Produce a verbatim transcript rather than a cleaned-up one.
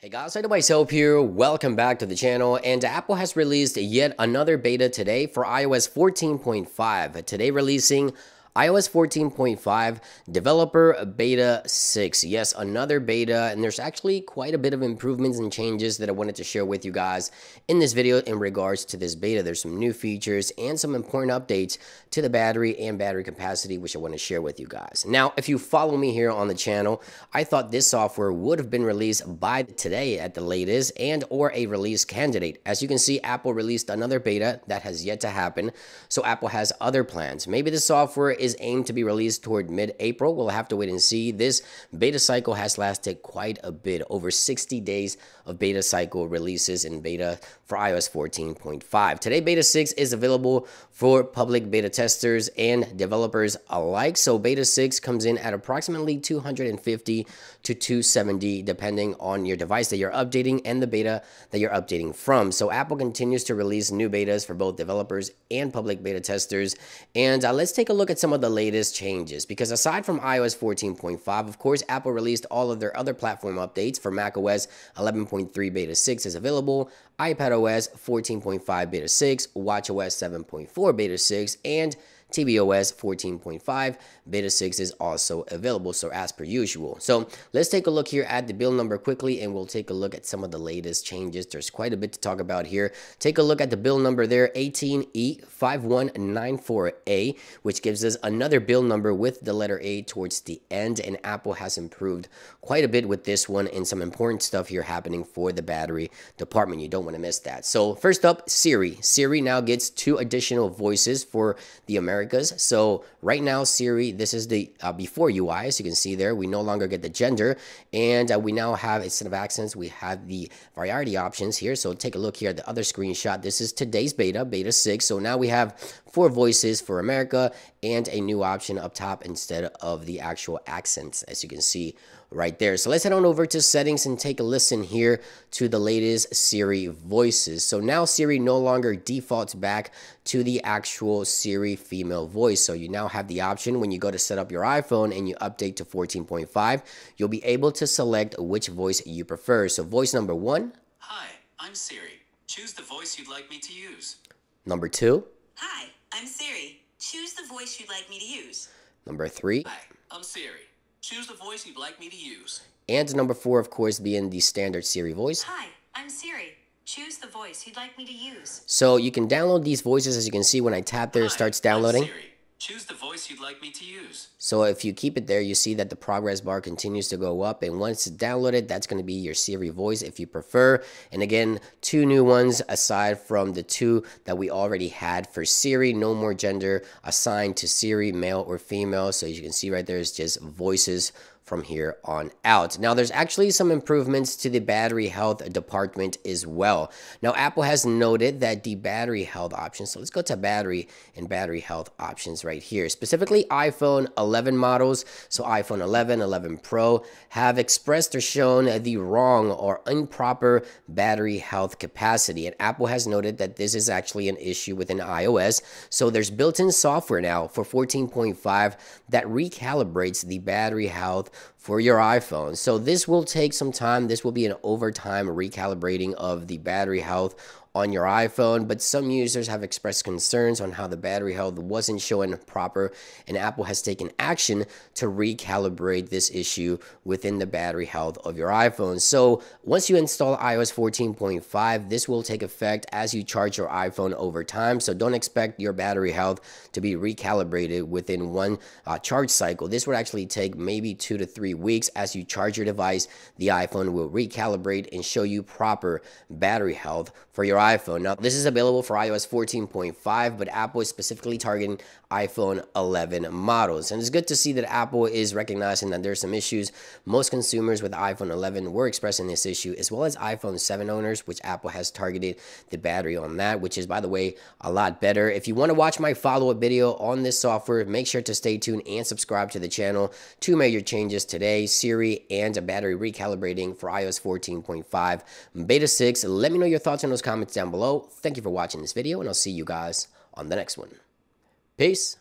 Hey guys, iDeviceHelp here, welcome back to the channel, and Apple has released yet another beta today for i O S fourteen point five, today releasing i O S fourteen point five developer beta six. Yes, another beta, and there's actually quite a bit of improvements and changes that I wanted to share with you guys in this video in regards to this beta. There's some new features and some important updates to the battery and battery capacity, which I want to share with you guys. Now, if you follow me here on the channel, I thought this software would have been released by today at the latest and or a release candidate. As you can see, Apple released another beta that has yet to happen, so Apple has other plans. Maybe the software is aimed to be released toward mid-April. We'll have to wait and see. This beta cycle has lasted quite a bit, over sixty days of beta cycle releases in beta for i O S fourteen point five. Today, beta six is available for public beta testers and developers alike. So beta six comes in at approximately two hundred fifty to two hundred seventy, depending on your device that you're updating and the beta that you're updating from. So Apple continues to release new betas for both developers and public beta testers. And uh, let's take a look at some of the latest changes, because aside from i O S fourteen point five, of course, Apple released all of their other platform updates for mac O S eleven point three beta six is available, iPad O S fourteen point five beta six, watch O S seven point four beta six, and t v O S fourteen point five beta six is also available, so as per usual. So let's take a look here at the build number quickly, and we'll take a look at some of the latest changes. There's quite a bit to talk about here. Take a look at the build number there, eighteen E five one nine four A, which gives us another build number with the letter A towards the end, and Apple has improved quite a bit with this one and some important stuff here happening for the battery department. You don't want to miss that. So first up, Siri. Siri now gets two additional voices for the American Americas. So right now, Siri, this is the uh, before U I, as you can see there, we no longer get the gender, and uh, we now have, instead of accents, we have the variety options here. So take a look here at the other screenshot. This is today's beta, beta six. So now we have four voices for America and a new option up top instead of the actual accents, as you can see right there. So let's head on over to settings and take a listen here to the latest Siri voices. So now Siri no longer defaults back to the actual Siri female voice. So you now have the option, when you go to set up your iPhone and you update to fourteen point five, you'll be able to select which voice you prefer. So voice number one. Hi, I'm Siri. Choose the voice you'd like me to use. Number two. Hi, I'm Siri. Choose the voice you'd like me to use. Number three. Hi, I'm Siri. Choose the voice you'd like me to use. And number four, of course, being the standard Siri voice. Hi, I'm Siri. Choose the voice you'd like me to use. So you can download these voices. As you can see, when I tap there, it starts downloading. Hi, I'm Siri. Choose the voice you'd like me to use. So if you keep it there, you see that the progress bar continues to go up. And once it's downloaded, that's going to be your Siri voice if you prefer. And again, two new ones aside from the two that we already had for Siri. No more gender assigned to Siri, male or female. So as you can see right there, it's just voices from here on out. Now, there's actually some improvements to the battery health department as well. Now, Apple has noted that the battery health options, so let's go to battery and battery health options right here, specifically iPhone eleven models. So iPhone eleven, eleven Pro have expressed or shown the wrong or improper battery health capacity. And Apple has noted that this is actually an issue within iOS. So there's built-in software now for fourteen point five that recalibrates the battery health for your iPhone. So this will take some time. This will be an overtime recalibrating of the battery health on your iPhone, but some users have expressed concerns on how the battery health wasn't showing proper, and Apple has taken action to recalibrate this issue within the battery health of your iPhone. So once you install i O S fourteen point five, this will take effect as you charge your iPhone over time. So don't expect your battery health to be recalibrated within one uh, charge cycle. This would actually take maybe two to three weeks. As you charge your device, the iPhone will recalibrate and show you proper battery health for your iPhone. Now, this is available for i O S fourteen point five, but Apple is specifically targeting iPhone eleven models. And it's good to see that Apple is recognizing that there's some issues. Most consumers with iPhone eleven were expressing this issue, as well as iPhone seven owners, which Apple has targeted the battery on that, which is, by the way, a lot better. If you want to watch my follow-up video on this software, make sure to stay tuned and subscribe to the channel. Two major changes today, Siri and a battery recalibrating for i O S fourteen point five beta six. Let me know your thoughts on those comments down below. Thank you for watching this video, and I'll see you guys on the next one. Peace.